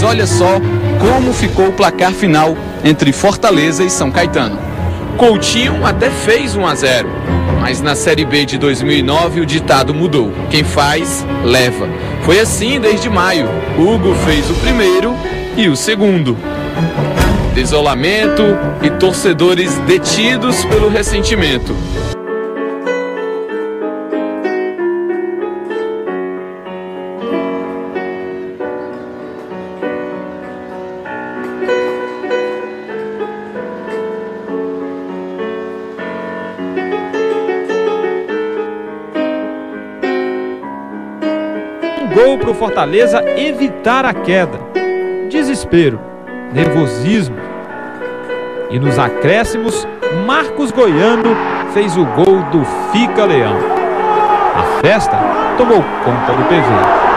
mas olha só como ficou o placar final entre Fortaleza e São Caetano. Coutinho até fez 1 a 0, mas na Série B de 2009 o ditado mudou. Quem faz, leva. Foi assim desde maio. Hugo fez o primeiro e o segundo. Isolamento e torcedores detidos pelo ressentimento. Um gol para o Fortaleza evitar a queda. Desespero, nervosismo. E nos acréscimos, Marcos Goiano fez o gol do Fica Leão. A festa tomou conta do PV.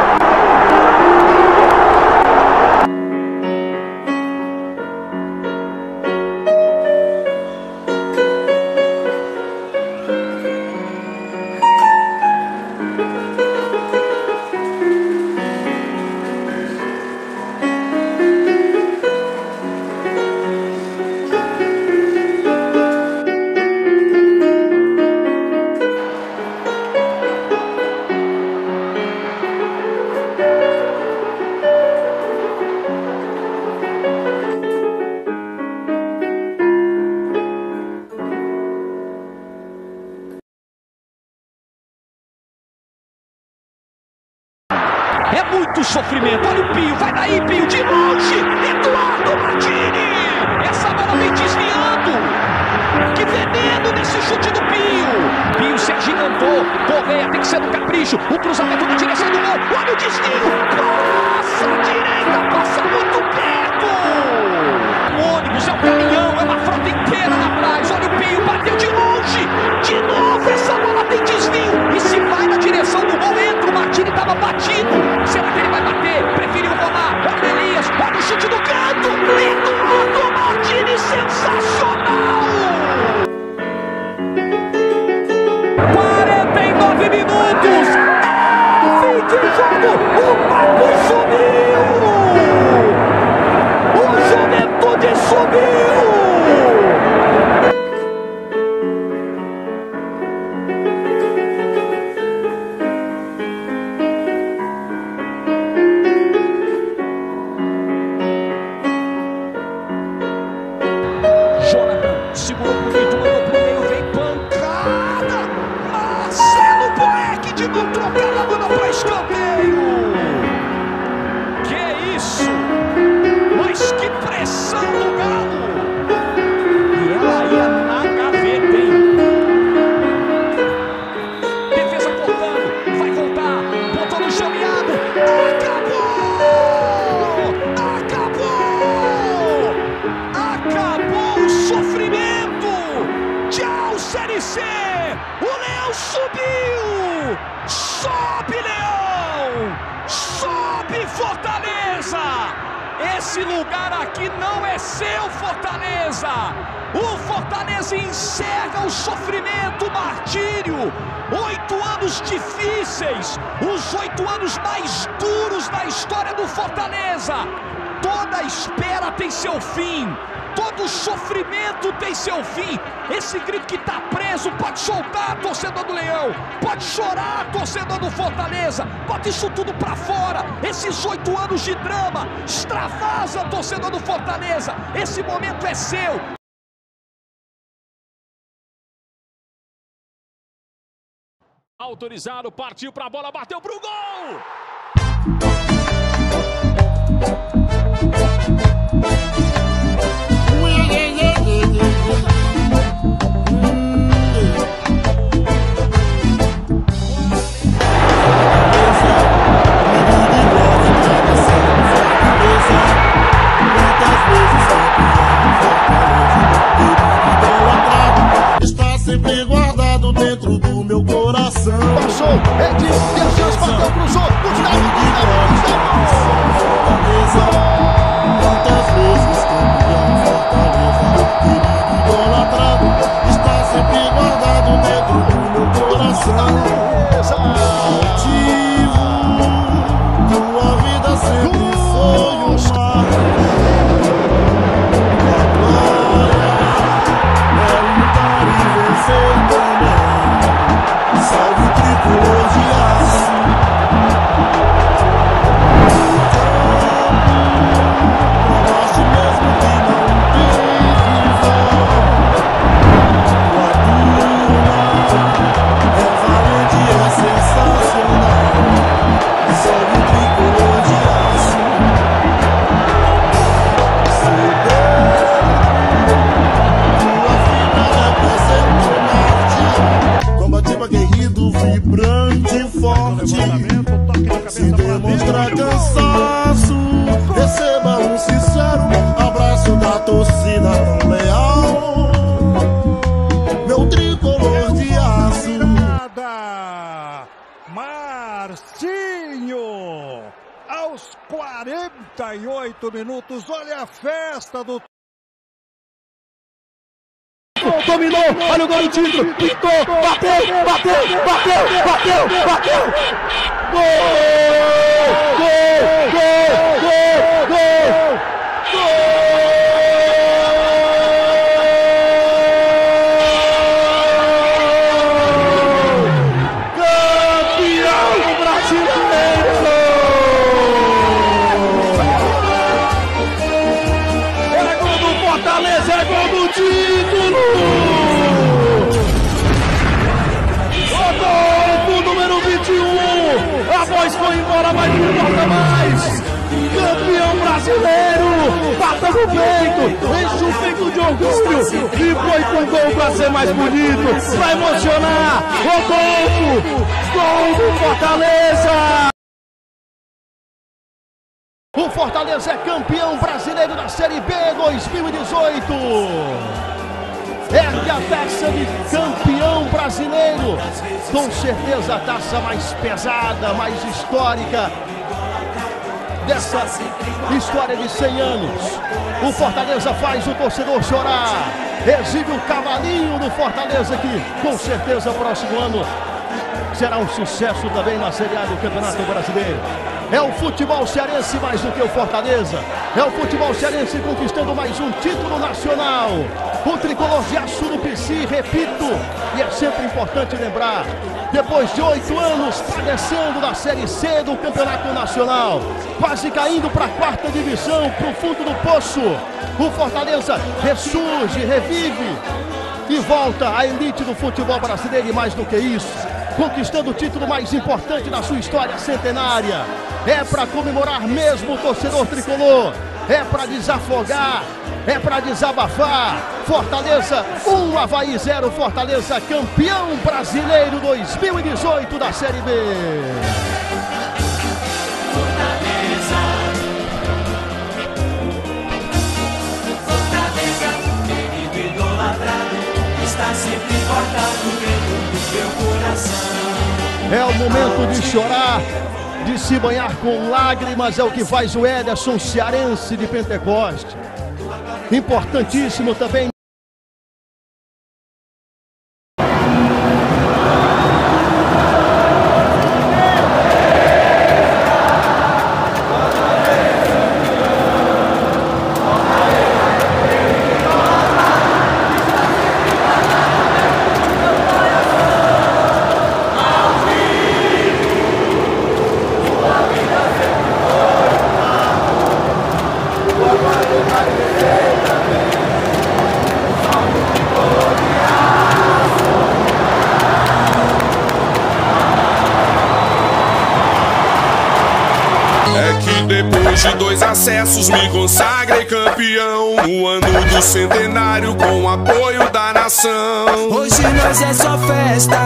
É muito sofrimento, olha o Pio, vai daí Pio, de longe, Eduardo Martini, essa bola vem desviando, que veneno nesse chute do Pio, Pio se agigantou, correia, tem que ser do capricho, o cruzamento na direção do gol, olha o desvio, nossa, a direita passa muito perto, o ônibus é um caminhão, é uma frota inteira lá atrás, olha o Pio, bateu de longe, de novo, essa bola tem desvio, e se vai na direção do gol, entra o Martini, estava batido. Será que ele vai bater? Preferiu rolar. Olha o Elias, olha o chute do canto. Eduardo Martini, sensacional! 49 minutos. Fim de jogo. O Papo subiu. O Juventude subiu. Segurou pro peito, mandou pro meio, vem pancada! Marcelo Boeck de gol trocado, a bola pra escanteio! Que isso! Mas que pressão do Galo! E ela ia na gaveta, hein? Defesa cortando, vai voltar, botou no chameado, acabou o sofrimento! Série C, o Leão subiu! Sobe, Leão! Sobe, Fortaleza! Esse lugar aqui não é seu, Fortaleza! O Fortaleza encerra o sofrimento, o martírio! 8 anos difíceis, os 8 anos mais duros da história do Fortaleza! Toda espera tem seu fim! Todo sofrimento tem seu fim. Esse grito que tá preso pode soltar, torcedor do Leão. Pode chorar, torcedor do Fortaleza. Bota isso tudo pra fora. Esses 8 anos de drama. Extravasa, torcedor do Fortaleza. Esse momento é seu. Autorizado, partiu pra bola, bateu pro gol! Tua vida sempre sonhos. aos 48 minutos, olha a festa do... Dominou, olha o gol do título, pintou, bateu! Gol! Bata no peito, enche o peito de orgulho e foi com gol pra ser mais bonito, pra emocionar. Rodolfo, gol do Fortaleza! O Fortaleza é campeão brasileiro da Série B 2018. Ergue a taça de campeão brasileiro. Com certeza a taça mais pesada, mais histórica dessa história de 100 anos. O Fortaleza faz o torcedor chorar, exibe o cavalinho do Fortaleza, que com certeza próximo ano será um sucesso também na Série A do Campeonato Brasileiro. É o futebol cearense mais do que o Fortaleza, é o futebol cearense conquistando mais um título nacional. O tricolor de Assurupici, repito, e é sempre importante lembrar, depois de 8 anos padecendo da Série C do Campeonato Nacional, quase caindo para a 4ª divisão, para o fundo do poço, o Fortaleza ressurge, revive e volta à elite do futebol brasileiro, e mais do que isso, conquistando o título mais importante da sua história centenária. É para comemorar mesmo o torcedor tricolor, é para desafogar, é para desabafar. Fortaleza 1, Avaí 0, Fortaleza campeão brasileiro 2018 da Série B. Fortaleza, querido idolatrado, está sempre cortado dentro do seu coração. É o momento de chorar, de se banhar com lágrimas, é o que faz o Ederson Cearense de Pentecoste. Importantíssimo também. Depois de 2 acessos me consagrei campeão, no ano do centenário com o apoio da nação. Hoje nós é só festa,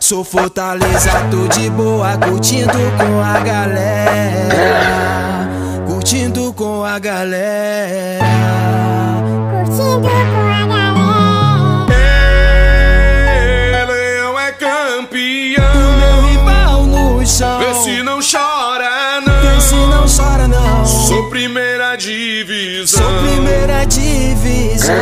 sou Fortaleza, tô de boa, curtindo com a galera, curtindo com a galera, curtindo com a galera. Vê se não chora, não. Vê se não chora, não. Sou primeira divisão. Sou primeira divisão.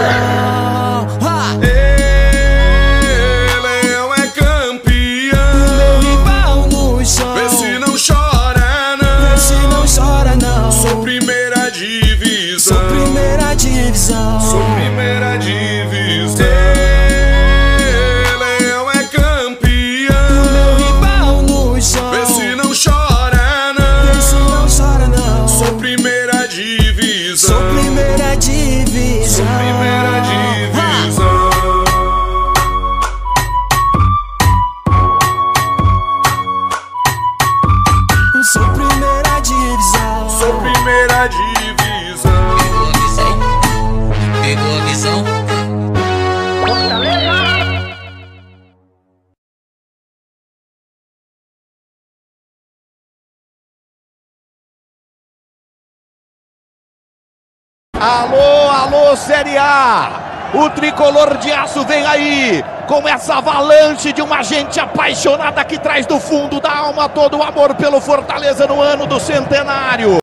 Ha! Ele é campeão. Meu rival no chão. Vê se não chora, não. Vê se não chora, não. Sou primeira divisão. Sou primeira divisão. Sou primeira divisão. Alô, alô, Série A! O tricolor de aço vem aí, com essa avalanche de uma gente apaixonada que traz do fundo da alma todo o amor pelo Fortaleza no ano do centenário.